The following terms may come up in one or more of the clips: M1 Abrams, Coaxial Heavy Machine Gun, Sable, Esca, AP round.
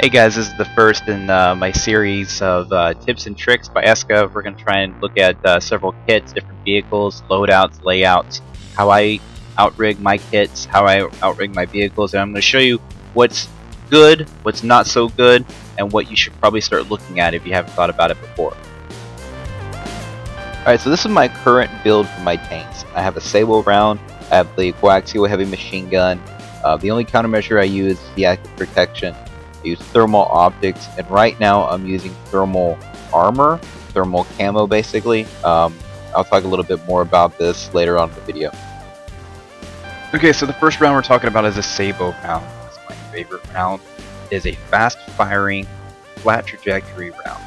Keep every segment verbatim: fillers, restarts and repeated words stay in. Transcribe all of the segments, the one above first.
Hey guys, this is the first in uh, my series of uh, tips and tricks by Esca. We're going to try and look at uh, several kits, different vehicles, loadouts, layouts, how I outrig my kits, how I outrig my vehicles, and I'm going to show you what's good, what's not so good, and what you should probably start looking at if you haven't thought about it before. Alright, so this is my current build for my tanks. I have a Sable round, I have the Coaxial Heavy Machine Gun, uh, the only countermeasure I use is the active protection. I use thermal optics, and right now I'm using thermal armor, thermal camo basically. Um, I'll talk a little bit more about this later on in the video. Okay, so the first round we're talking about is a Sable round. That's my favorite round. It is a fast firing, flat trajectory round.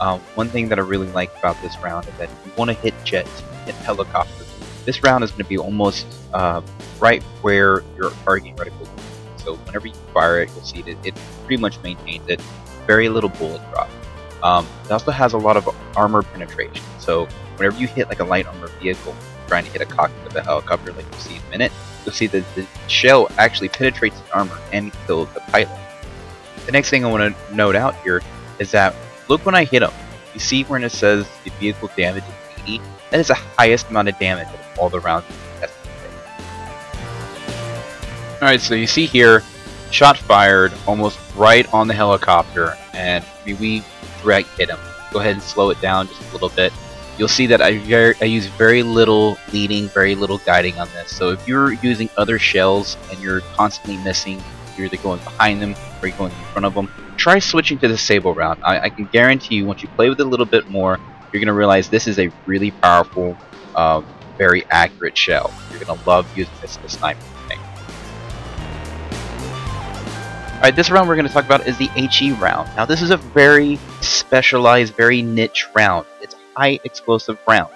Um, one thing that I really like about this round is that you want to hit jets, hit helicopters. This round is going to be almost uh, right where your target reticle is. So whenever you fire it, you'll see that it pretty much maintains it. Very little bullet drop. Um, it also has a lot of armor penetration. So whenever you hit like a light armor vehicle, trying to hit a cockpit of a helicopter like you see in a minute, you'll see that the shell actually penetrates the armor and kills the pilot. The next thing I want to note out here is that look when I hit him. You see when it says the vehicle damage is eighty? That is the highest amount of damage of all the rounds. Alright, so you see here, shot fired almost right on the helicopter, and we direct hit him. Go ahead and slow it down just a little bit. You'll see that I, very, I use very little leading, very little guiding on this. So if you're using other shells and you're constantly missing, you're either going behind them or you're going in front of them, try switching to the Sable round. I, I can guarantee you, once you play with it a little bit more, you're going to realize this is a really powerful, uh, very accurate shell. You're going to love using this as a sniper. Alright, this round we're going to talk about is the H E round. Now this is a very specialized, very niche round. It's a high explosive round.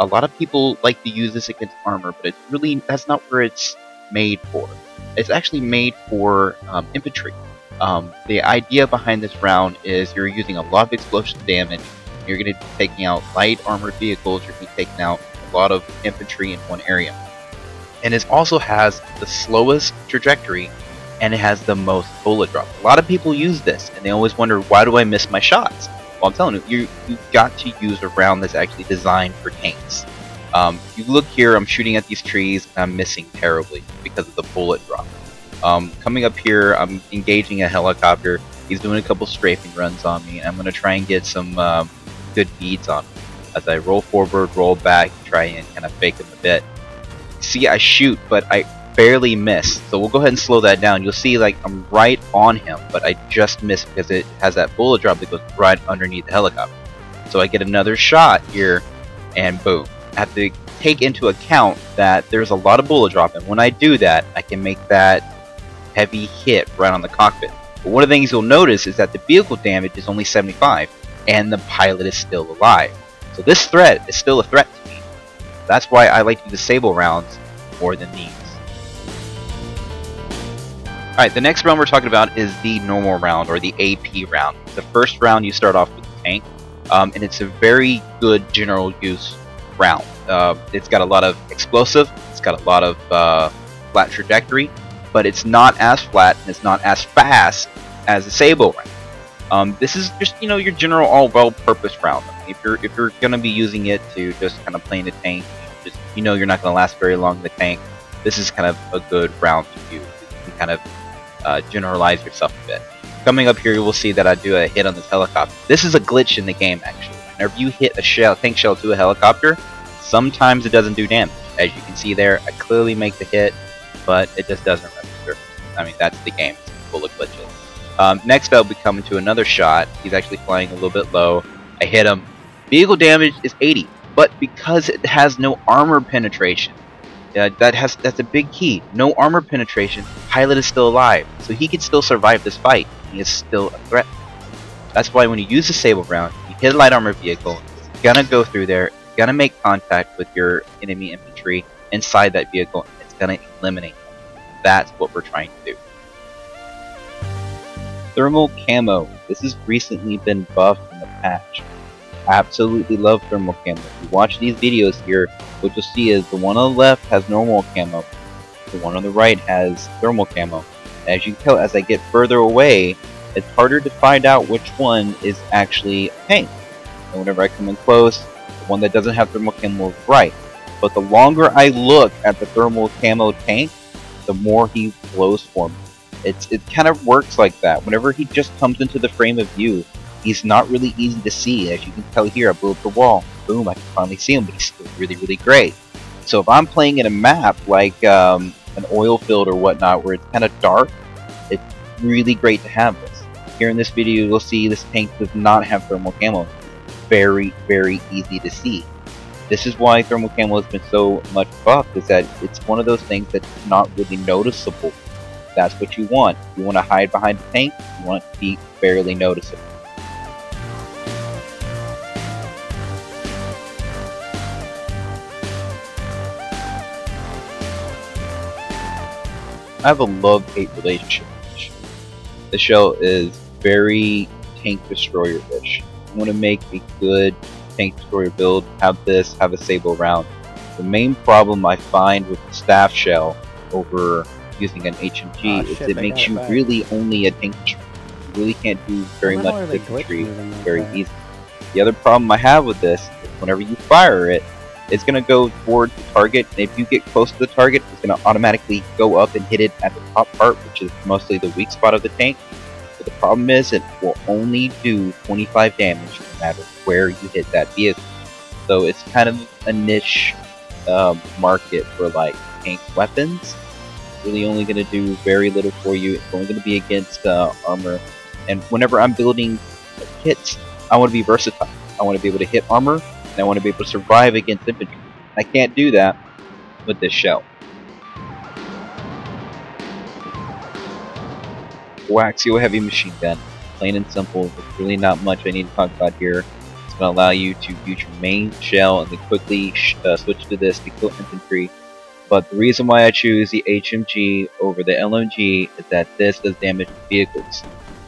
A lot of people like to use this against armor, but it's really, that's not where it's made for. It's actually made for um, infantry. Um, the idea behind this round is you're using a lot of explosive damage. You're going to be taking out light armored vehicles. You're going to be taking out a lot of infantry in one area. And it also has the slowest trajectory, and it has the most bullet drop. A lot of people use this, and they always wonder, why do I miss my shots? Well, I'm telling you, you you've got to use a round that's actually designed for tanks. Um, you look here, I'm shooting at these trees, and I'm missing terribly because of the bullet drop. Um, coming up here, I'm engaging a helicopter. He's doing a couple strafing runs on me, and I'm going to try and get some um, good beads on him. As I roll forward, roll back, try and kind of fake him a bit. See, I shoot, but I barely missed, so we'll go ahead and slow that down. You'll see like I'm right on him, but I just missed because it has that bullet drop that goes right underneath the helicopter. So I get another shot here, and boom. I have to take into account that there's a lot of bullet drop, and when I do that, I can make that heavy hit right on the cockpit. But one of the things you'll notice is that the vehicle damage is only seventy-five, and the pilot is still alive. So this threat is still a threat to me. That's why I like to do the Sable rounds more than these. Alright, the next round we're talking about is the normal round, or the A P round. The first round you start off with the tank, um, and it's a very good general use round. Uh, it's got a lot of explosive, it's got a lot of uh, flat trajectory, but it's not as flat and it's not as fast as the Sable round. Um, this is just, you know, your general all well-purpose round. If you're if you're going to be using it to just kind of play in the tank, just, you know, you're not going to last very long in the tank, this is kind of a good round to use. You can kind of Uh, generalize yourself a bit. Coming up here, you will see that I do a hit on this helicopter. This is a glitch in the game, actually. Whenever you hit a shell, tank shell to a helicopter, sometimes it doesn't do damage. As you can see there, I clearly make the hit, but it just doesn't register. I mean, that's the game. It's full of glitches. Um, next, I'll be coming to another shot. He's actually flying a little bit low. I hit him. Vehicle damage is eighty, but because it has no armor penetration, Uh, that has that's a big key. No armor penetration. Pilot is still alive, so he can still survive this fight. He is still a threat. That's why when you use the Sable round, you hit a light armor vehicle, it's gonna go through there, it's gonna make contact with your enemy infantry inside that vehicle, and it's gonna eliminate them. That's what we're trying to do. Thermal camo. This has recently been buffed in the patch. Absolutely love thermal camo. If you watch these videos here, what you'll see is the one on the left has normal camo, the one on the right has thermal camo. As you can tell, as I get further away, it's harder to find out which one is actually pink. And whenever I come in close, the one that doesn't have thermal camo is bright. But the longer I look at the thermal camo tank, the more he blows for me. It's, it kind of works like that. Whenever he just comes into the frame of view, he's not really easy to see. As you can tell here, I blew up the wall. Boom, I can finally see him, but he's still really, really great. So if I'm playing in a map like um, an oil field or whatnot, where it's kind of dark, it's really great to have this. Here in this video, you'll see this tank does not have thermal camo. Very, very easy to see. This is why thermal camo has been so much buffed, is that it's one of those things that's not really noticeable. That's what you want. You want to hide behind the tank, you want it to be barely noticeable. I have a love-hate relationship with this shell. This shell is very tank destroyer-ish. You want to make a good tank destroyer build, have this, have a Sable round. The main problem I find with the staff shell over using an H M G oh, is shit, it makes you back. really only a tank destroyer. You really can't do very well, much infantry very that. easy. The other problem I have with this is whenever you fire it, it's going to go toward the target, and if you get close to the target, it's going to automatically go up and hit it at the top part, which is mostly the weak spot of the tank. But the problem is, it will only do twenty-five damage no matter where you hit that vehicle. So it's kind of a niche uh, market for like tank weapons. It's really only going to do very little for you. It's only going to be against uh, armor. And whenever I'm building kits, I want to be versatile. I want to be able to hit armor. And I want to be able to survive against infantry. I can't do that with this shell. Coaxial Heavy Machine Gun. Plain and simple. There's really not much I need to talk about here. It's going to allow you to use your main shell and then quickly sh uh, switch to this to kill infantry. But the reason why I choose the H M G over the L M G is that this does damage to vehicles.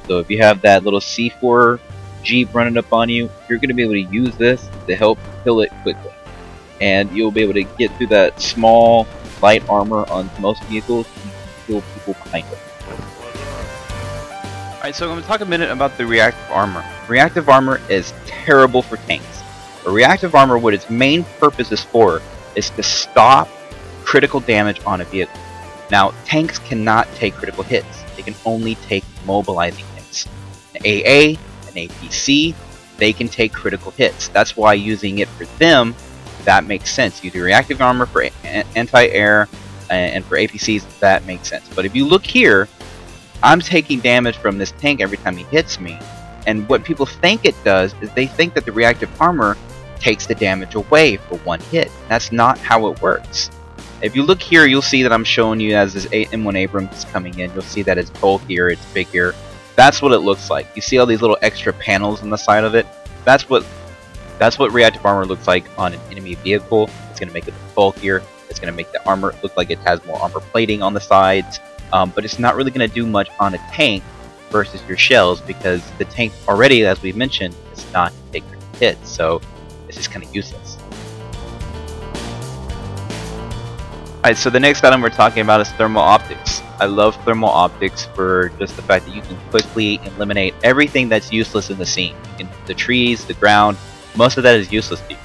So if you have that little C four Jeep running up on you, you're going to be able to use this to help kill it quickly, and you'll be able to get through that small light armor on most vehicles and kill people behind it. Alright, so I'm going to talk a minute about the reactive armor. Reactive armor is terrible for tanks. A reactive armor, what its main purpose is for, is to stop critical damage on a vehicle. Now, tanks cannot take critical hits. They can only take mobilizing hits. An A A, an A P C, they can take critical hits. That's why using it for them, that makes sense. You do reactive armor for anti-air and for A P Cs, that makes sense. But if you look here, I'm taking damage from this tank every time he hits me, and what people think it does is they think that the reactive armor takes the damage away for one hit. That's not how it works. If you look here, you'll see that I'm showing you as this M one Abrams is coming in, you'll see that it's bulkier, it's bigger. That's what it looks like. You see all these little extra panels on the side of it? That's what that's what reactive armor looks like on an enemy vehicle. It's going to make it look bulkier. It's going to make the armor look like it has more armor plating on the sides. Um, but it's not really going to do much on a tank versus your shells, because the tank already, as we mentioned, is not taking hits. So it's just kind of useless. Alright, so the next item we're talking about is thermal optics. I love thermal optics for just the fact that you can quickly eliminate everything that's useless in the scene. You can, the trees, the ground, most of that is useless to you.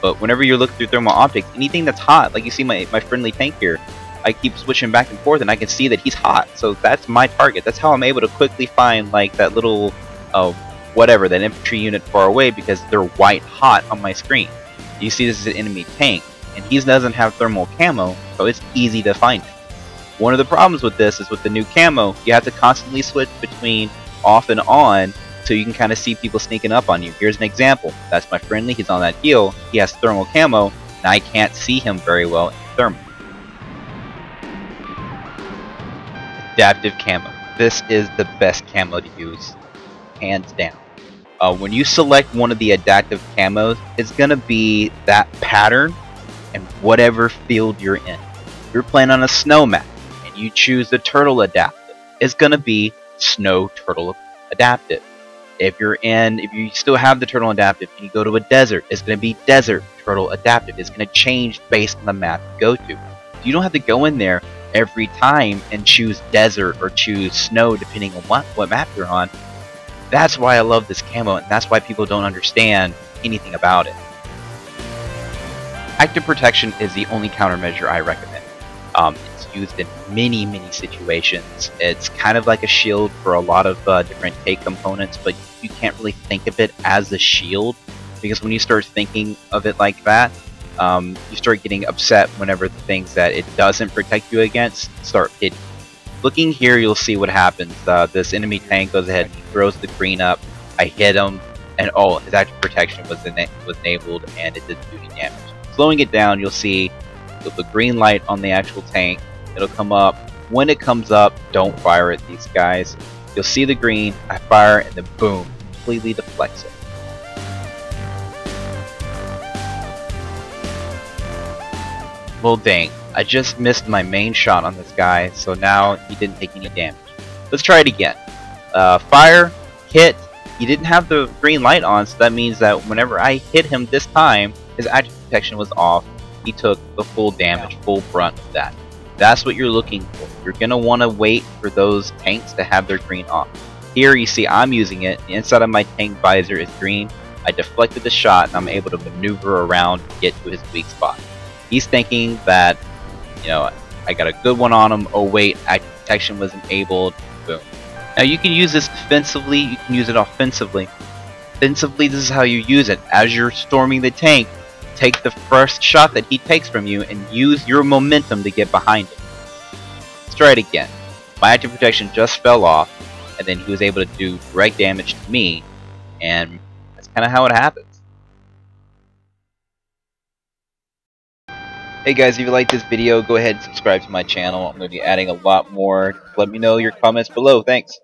But whenever you're looking through thermal optics, anything that's hot, like you see my, my friendly tank here, I keep switching back and forth and I can see that he's hot. So that's my target. That's how I'm able to quickly find like that little, uh, whatever, that infantry unit far away, because they're white hot on my screen. You see this is an enemy tank, and he doesn't have thermal camo, so it's easy to find him. One of the problems with this is with the new camo, you have to constantly switch between off and on so you can kind of see people sneaking up on you. Here's an example. That's my friendly, he's on that hill, he has thermal camo, and I can't see him very well in thermal. Adaptive camo. This is the best camo to use, hands down. Uh, when you select one of the adaptive camos, it's going to be that pattern and whatever field you're in. If you're playing on a snow map, you choose the turtle adaptive, it's gonna be snow turtle adaptive. If you're in, if you still have the turtle adaptive and you go to a desert, it's gonna be desert turtle adaptive. It's gonna change based on the map you go to. You don't have to go in there every time and choose desert or choose snow depending on what, what map you're on. That's why I love this camo, and that's why people don't understand anything about it. Active protection is the only countermeasure I recommend. Um, it's used in many, many situations. It's kind of like a shield for a lot of uh, different K components, but you can't really think of it as a shield, because when you start thinking of it like that, um, you start getting upset whenever the things that it doesn't protect you against start hitting. Looking here, you'll see what happens. Uh, this enemy tank goes ahead and throws the green up. I hit him, and oh, his active protection was, ena was enabled, and it didn't do any damage. Slowing it down, you'll see the green light on the actual tank. It'll come up. When it comes up, don't fire at these guys. You'll see the green, I fire, and then boom, completely deflects it. Well dang, I just missed my main shot on this guy, so now he didn't take any damage. Let's try it again. Uh, fire, hit. He didn't have the green light on, so that means that whenever I hit him this time, his active protection was off. He took the full damage, full brunt of that. That's what you're looking for. You're going to want to wait for those tanks to have their green off. Here you see I'm using it. The inside of my tank visor is green. I deflected the shot, and I'm able to maneuver around to get to his weak spot. He's thinking that, you know, I got a good one on him. Oh wait, active protection was enabled. Boom. Now you can use this defensively, you can use it offensively. Offensively, this is how you use it. As you're storming the tank, take the first shot that he takes from you and use your momentum to get behind it. Let's try it again. My active protection just fell off, and then he was able to do direct damage to me, and that's kind of how it happens. Hey guys, if you like this video, go ahead and subscribe to my channel. I'm going to be adding a lot more. Let me know your comments below. Thanks.